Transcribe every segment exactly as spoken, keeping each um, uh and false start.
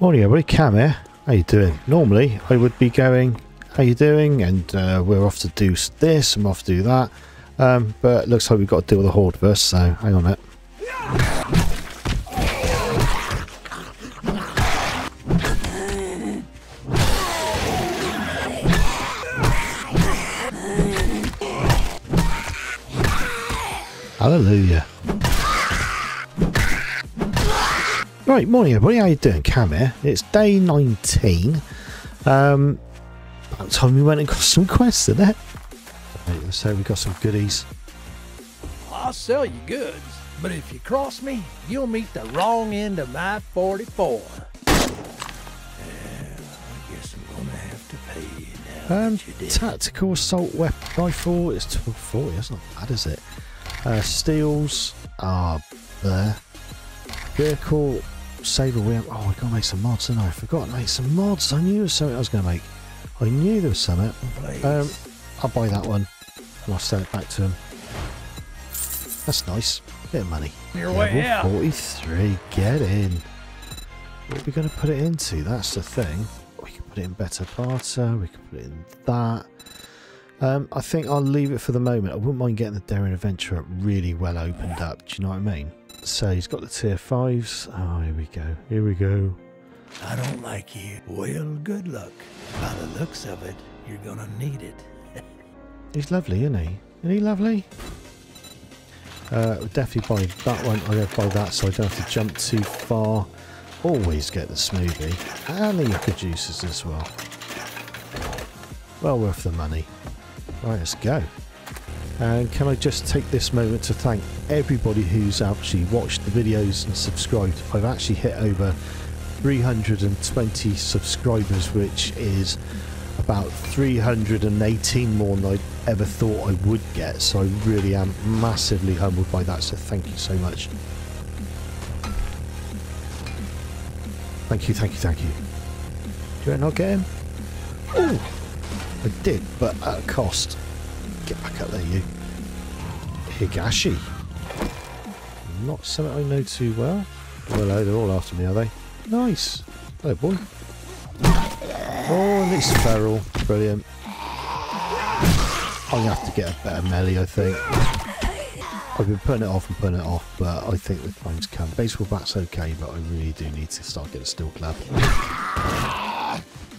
Morning everybody, Cam here. How you doing? Normally I would be going, how you doing? And uh, we're off to do this, I'm off to do that. Um, but it looks like we've got to deal with the Hordeverse, so hang on a minute. Hallelujah. Right, morning everybody, how you doing? Cam here. It's day nineteen. Um, about time we went and got some quests, didn't it? Right, let's hope we got some goodies. I'll sell you goods, but if you cross me, you'll meet the wrong end of my forty-four. Well, I guess I'm gonna have to pay you now. Um, you tactical assault weapon rifle is twelve forty. That's not bad, is it? Uh, steels are there. Vehicle. Save a wheel. Oh, I gotta make some mods, didn't I? I forgot to make some mods. I knew there was something I was gonna make. I knew there was something. Um, I'll buy that one and I'll sell it back to him. That's nice. Bit of money. Your way out. forty-three. Get in. What are we gonna put it into? That's the thing. We can put it in better barter. We can put it in that. Um, I think I'll leave it for the moment. I wouldn't mind getting the Daring Adventurer really well opened up. Do you know what I mean? So he's got the tier fives. Oh, here we go. Here we go. I don't like you. Well, good luck. By the looks of it, you're gonna need it. He's lovely, isn't he? Isn't he lovely? Uh, we'll definitely buy that one. I'll go buy that so I don't have to jump too far. Always get the smoothie. And the yucca juices as well. Well worth the money. Right, let's go. And can I just take this moment to thank everybody who's actually watched the videos and subscribed. I've actually hit over three hundred twenty subscribers, which is about three hundred eighteen more than I ever thought I would get. So I really am massively humbled by that, so thank you so much. Thank you, thank you, thank you. Did I not get him? Ooh, I did, but at a cost. Get back up there, you. Higashi. Not something I know too well. Well, they're all after me, are they? Nice. Hello, boy. Oh, and it's feral. Brilliant. I'm going to have to get a better melee, I think. I've been putting it off and putting it off, but I think the time's come. Baseball bat's okay, but I really do need to start getting a steel club.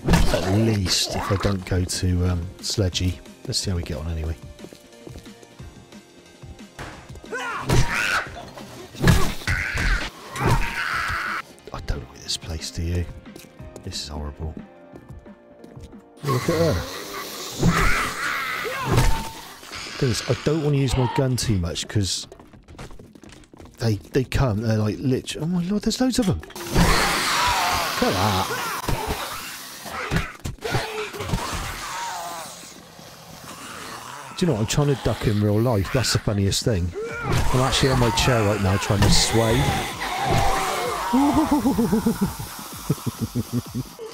At least if I don't go to um, Sledgy. Let's see how we get on anyway. I don't like this place, do you? This is horrible. Look at her. This, I don't want to use my gun too much because they they come, they're like literally, oh my lord, there's loads of them. Look at that. You know what, I'm trying to duck in real life. That's the funniest thing. I'm actually on my chair right now trying to sway.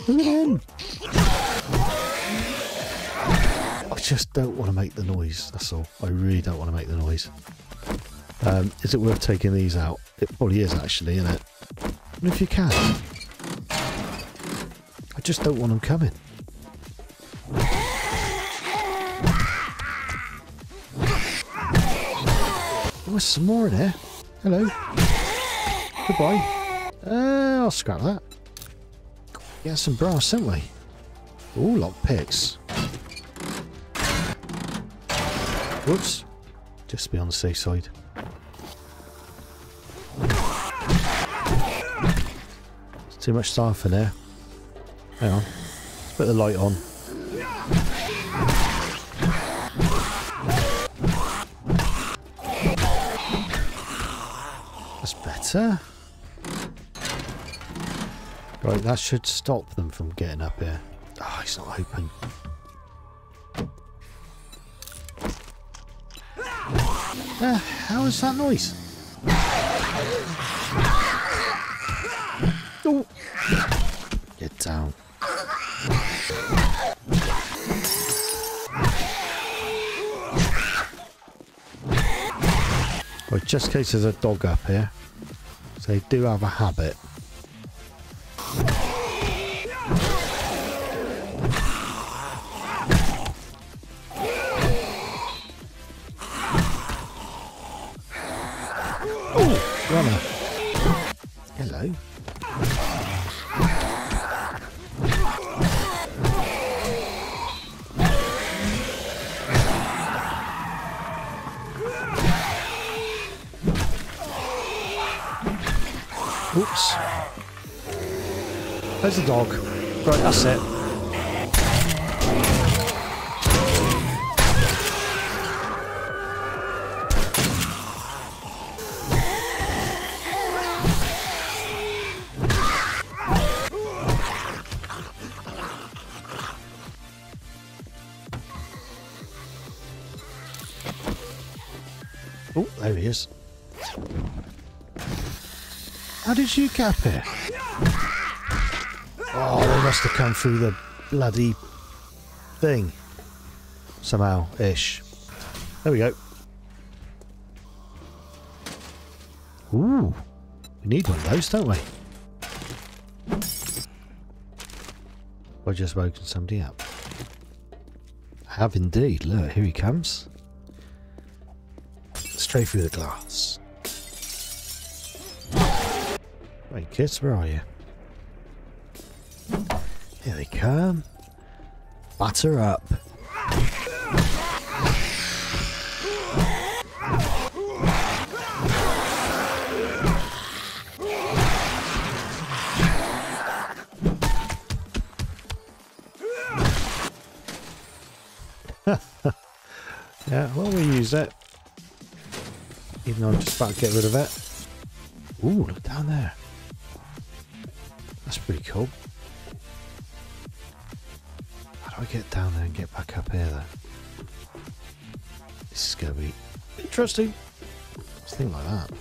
Look at him. I just don't want to make the noise, that's all. I really don't want to make the noise. Um, is it worth taking these out? It probably is actually, isn't it? And if you can. I just don't want them coming. There's some more in here. Hello. Goodbye. Uh, I'll scrap that. We had some brass, didn't we? Ooh, lock picks. Whoops. Just to be on the safe side. There's too much stuff in there. Hang on. Let's put the light on. Right, that should stop them from getting up here. Oh, it's not open. Uh, how is that noise? Oh. Get down. Right, just in case there's a dog up here. They do have a habit. Oh, brother. Hello. Oops. There's the dog. Right, that's it. Oh, there he is. How did you cap here? Oh, they must have come through the bloody thing. Somehow-ish. There we go. Ooh. We need one of those, don't we? I've just woken somebody up. I have indeed. Look, here he comes. Straight through the glass. Wait, kids, where are you? Here they come. Batter up. Yeah, well, we use that. Even though I'm just about to get rid of it. Ooh, look down there. That's pretty cool. How do I get down there and get back up here though? This is going to be interesting. Something like that.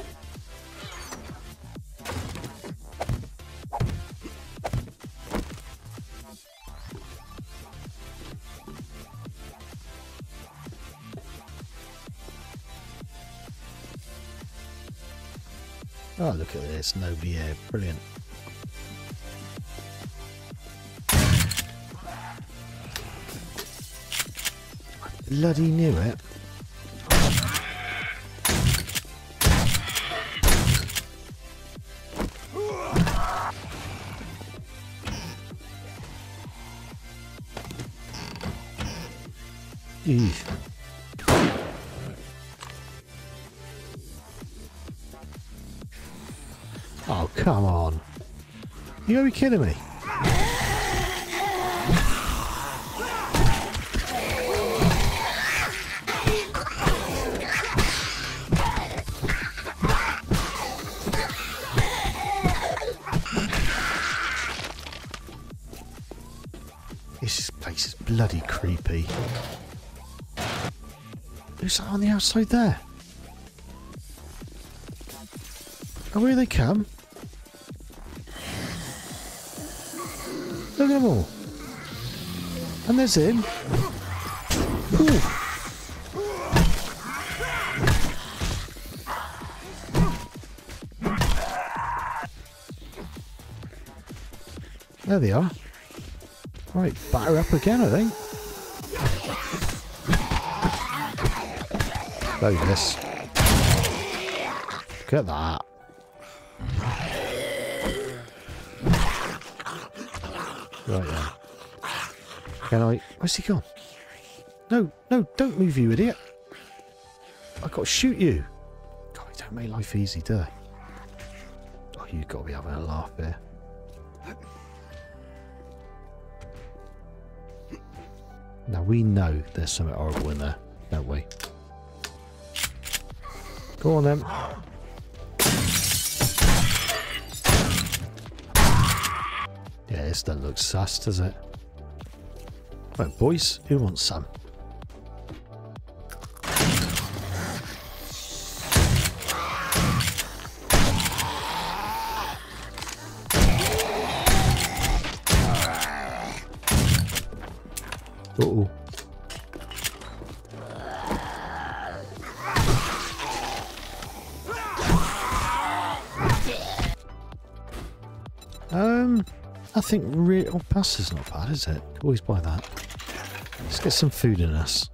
Oh, look at this. Nobody here. Brilliant. Bloody knew it. Eesh. Oh, come on. You gotta be kidding me. This place is bloody creepy. Who's that on the outside there? Oh, here they come. Look at them all. And there's him. Ooh. There they are. Right, batter up again, I think. Look at this. Look at that. Right then. Can I... Where's he gone? No, no, don't move, you idiot. I've got to shoot you. God, they don't make life easy, do they? Oh, you've got to be having a laugh here. Now we know there's something horrible in there, don't we? Go on then. Yeah, this doesn't look sus, does it? Right, boys, who wants some? Uh-oh. Um, I think really... Oh, pasta's not bad, is it? Always buy that. Let's get some food in us.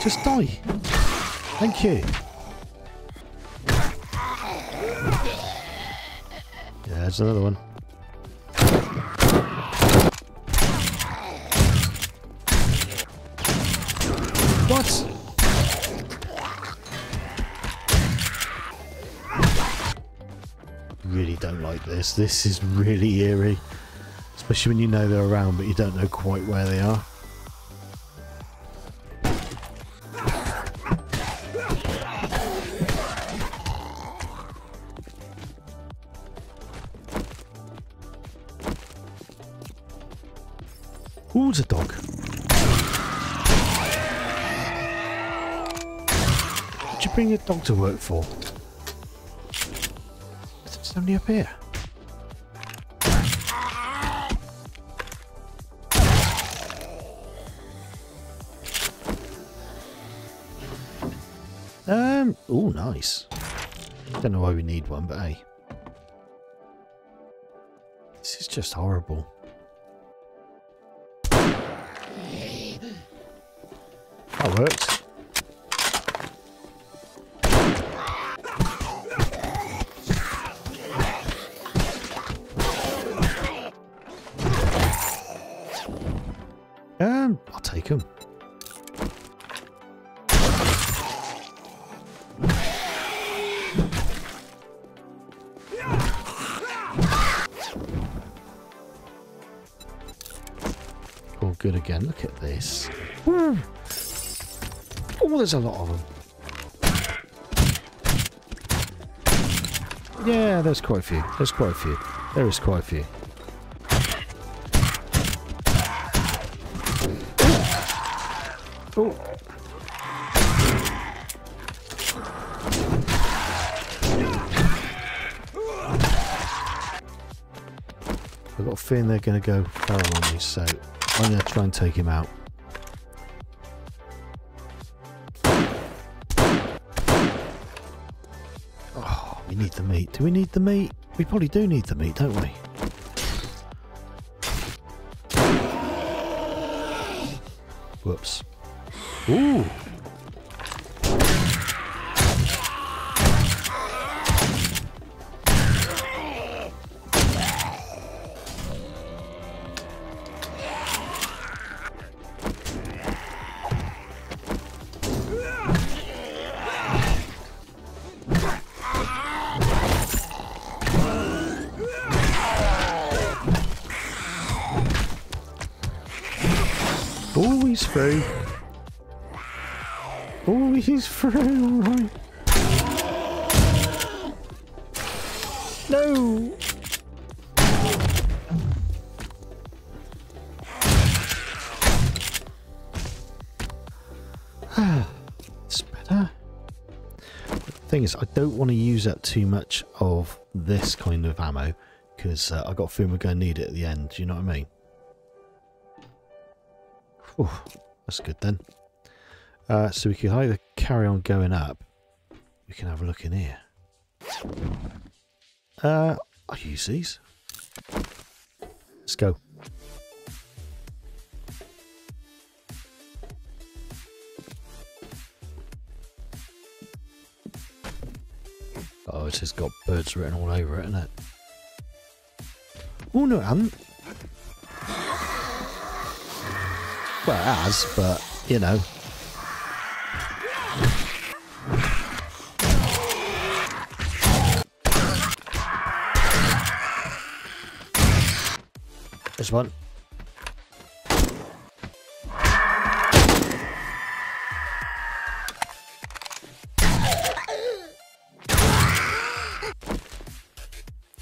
Just die. Thank you. Yeah, there's another one. What? Really don't like this. This is really eerie. Especially when you know they're around but you don't know quite where they are. Ooh, it's a dog. What'd you bring your dog to work for? There's somebody up here. Um, oh, nice. Don't know why we need one, but hey. This is just horrible. That worked. Um, I'll take him. All good again. Look at this. Woo. Oh, there's a lot of them. Yeah, there's quite a few. There's quite a few. There is quite a few. Oh. I've got a feeling they're going to go feral on me, so I'm going to try and take him out. Need the meat. Do we need the meat? We probably do need the meat, don't we? Whoops. Ooh. Oh, he's through. Oh, he's through, alright. No! It's better. The thing is, I don't want to use up too much of this kind of ammo, because uh, I've got a feeling we're going to need it at the end, do you know what I mean? Oh, that's good then. Uh, so we can either carry on going up. We can have a look in here. Uh, I'll use these. Let's go. Oh, it's just got birds written all over it, isn't it? Oh, no, it hasn't. Well, it has, but, you know. This one. That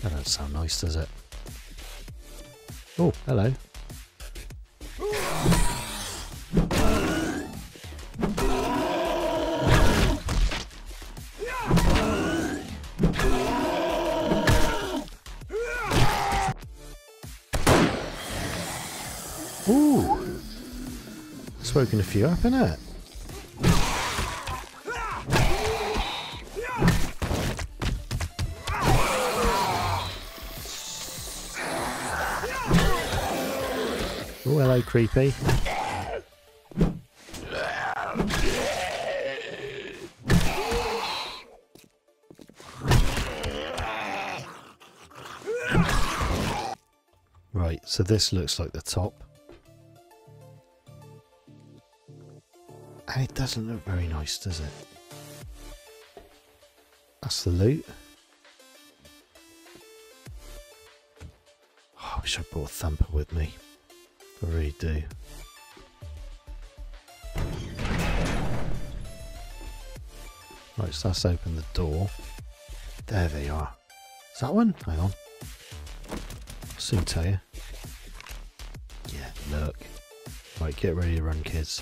doesn't sound nice, does it? Oh, hello. Ooh, that's woken a few up, isn't it? Oh, hello, creepy. So this looks like the top. And it doesn't look very nice, does it? That's the loot. Oh, I wish I brought a thumper with me. I really do. Right, so let's open the door. There they are. Is that one? Hang on. I'll soon tell you. Yeah, look. Right, get ready to run, kids.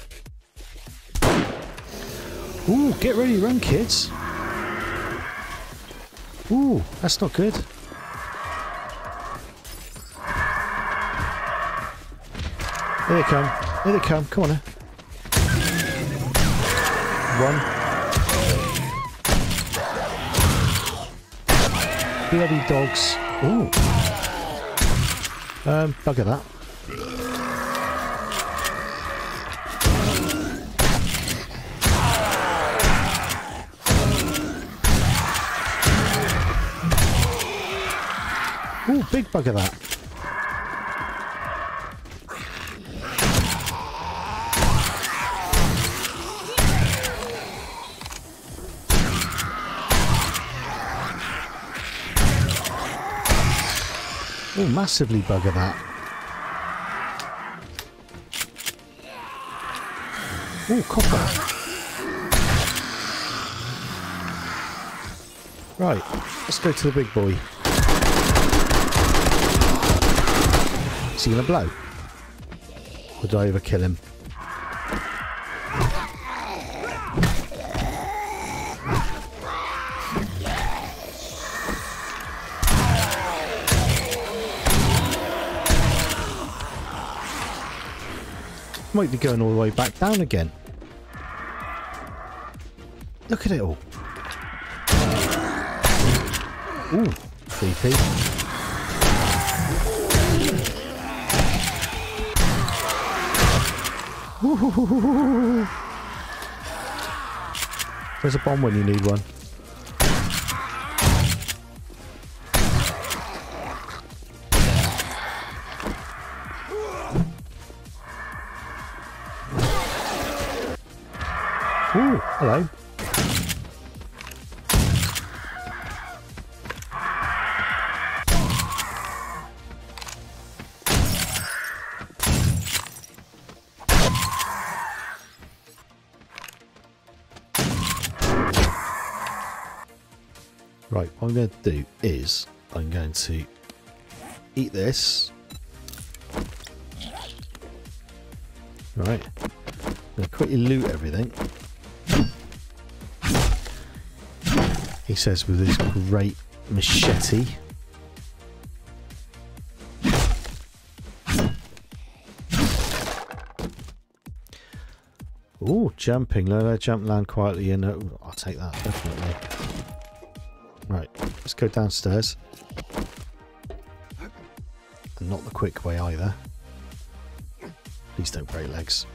Ooh, get ready to run, kids. Ooh, that's not good. Here they come. Here they come. Come on now. Run. Bloody dogs. Ooh. Um, bugger that. Ooh, big bug of that. Ooh, massively bug of that. Ooh, copper. Right, let's go to the big boy. Is he gonna blow? Or did I overkill him? Might be going all the way back down again. Look at it all. Ooh, creepy. There's a bomb when you need one. Ooh, hello. Right, what I'm going to do is, I'm going to eat this. Right, I'm going to quickly loot everything. He says with his great machete. Ooh, jumping, let her jump land quietly in. Ooh, I'll take that, definitely. Right, let's go downstairs. And not the quick way either. Please don't break legs.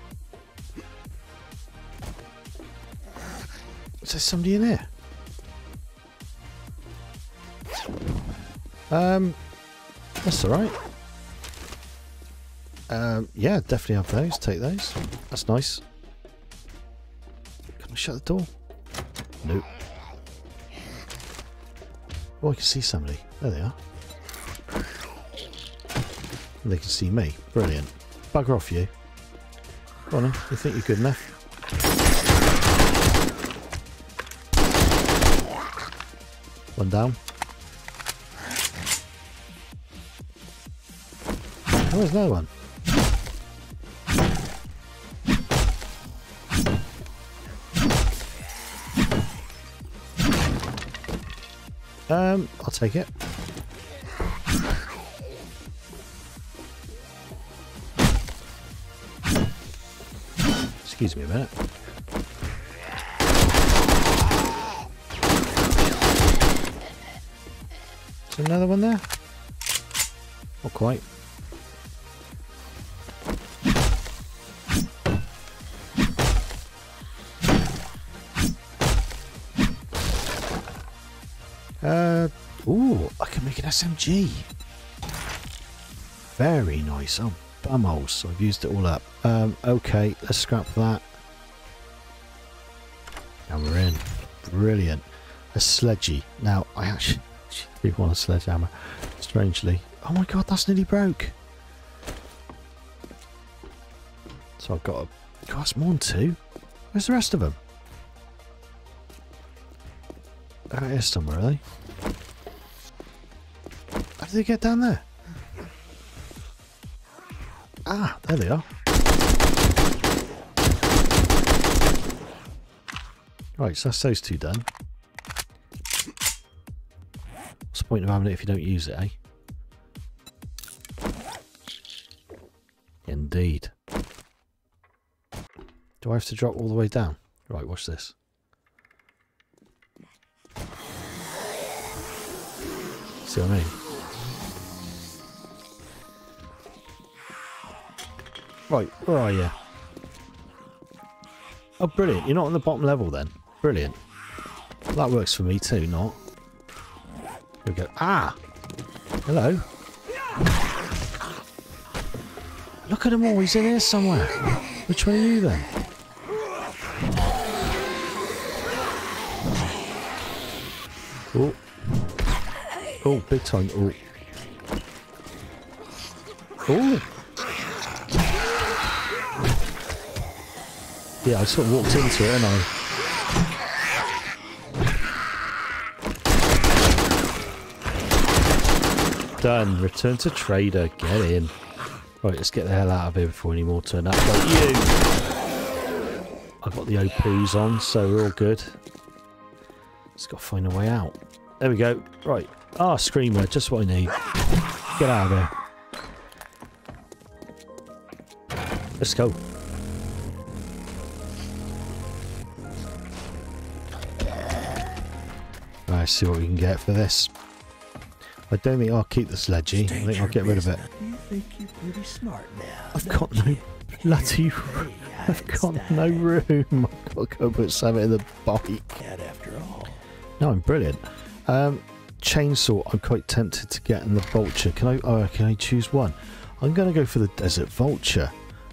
Is there somebody in here? Um, that's alright. Um, yeah, definitely have those. Take those. That's nice. Can I shut the door? Nope. Oh, I can see somebody. There they are. And they can see me. Brilliant. Bugger off, you. Go on then. You think you're good enough? One down. Oh, there's another one. Um, I'll take it. Excuse me a minute. Is there another one there? Not quite. Uh, ooh, I can make an S M G. Very nice. Oh, bumholes. I've used it all up. Um, okay, let's scrap that. And we're in. Brilliant. A sledgy. Now, I actually do want a sledgehammer. Strangely. Oh my god, that's nearly broke. So I've got a... God, that's more than two. Where's the rest of them? That is somewhere, are they? How did they get down there? Ah, there they are. Right, so that's those two done. What's the point of having it if you don't use it, eh? Indeed. Do I have to drop all the way down? Right, watch this. See what I mean? Right, where are you? Oh, brilliant. You're not on the bottom level then. Brilliant. That works for me too, not. Here we go. Ah! Hello. Look at him all. He's in here somewhere. Which one are you then? Oh. Oh, big time. Oh. Oh. Yeah, I sort of walked into it, and I... Done. Return to trader. Get in. Right, let's get the hell out of here before any more turn up. Like you! I've got the O Ps on, so we're all good. Just got to find a way out. There we go. Right. Ah, oh, Screamer. Just what I need. Get out of here. Let's go. Let's see what we can get for this. I don't think I'll keep the sledgy. I think I'll get rid of it. You think you're pretty smart now, I've got no bloody room. I've got no room. I've got to go put something in the bike. After all. No, I'm brilliant. Um, chainsaw. I'm quite tempted to get in the vulture. Can I? Oh, can I choose one? I'm going to go for the desert vulture.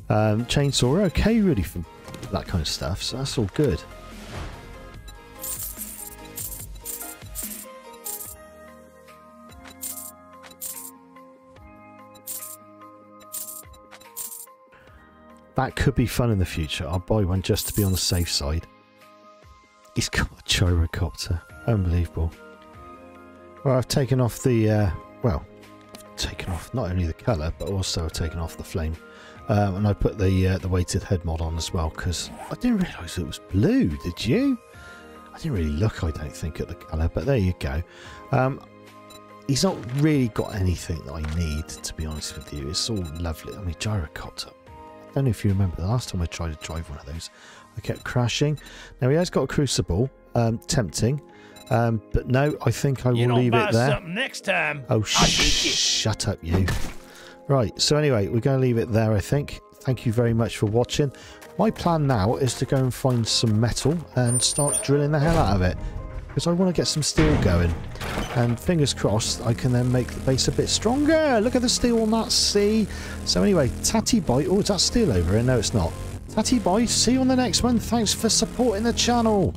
Um, chainsaw. We're okay, really, for that kind of stuff. So that's all good. That could be fun in the future. I'll buy one just to be on the safe side. He's got a gyrocopter. Unbelievable. Well, I've taken off the, uh, well, I've taken off not only the colour, but also I've taken off the flame. Um, and I put the uh, the weighted head mod on as well, because I didn't realise it was blue, did you? I didn't really look, I don't think, at the colour, but there you go. Um, he's not really got anything that I need, to be honest with you. It's all lovely. I mean, gyrocopter. I don't know if you remember the last time I tried to drive one of those, I kept crashing. Now he has got a crucible, um, tempting, um, but no, I think I will leave it there. Next time. Oh, sh shut up, you! Right. So anyway, we're going to leave it there. I think. Thank you very much for watching. My plan now is to go and find some metal and start drilling the hell out of it, because I want to get some steel going. And fingers crossed, I can then make the base a bit stronger. Look at the steel on that, see? So anyway, Tatty Boy. Oh, is that steel over here? No, it's not. Tatty Boy, see you on the next one. Thanks for supporting the channel.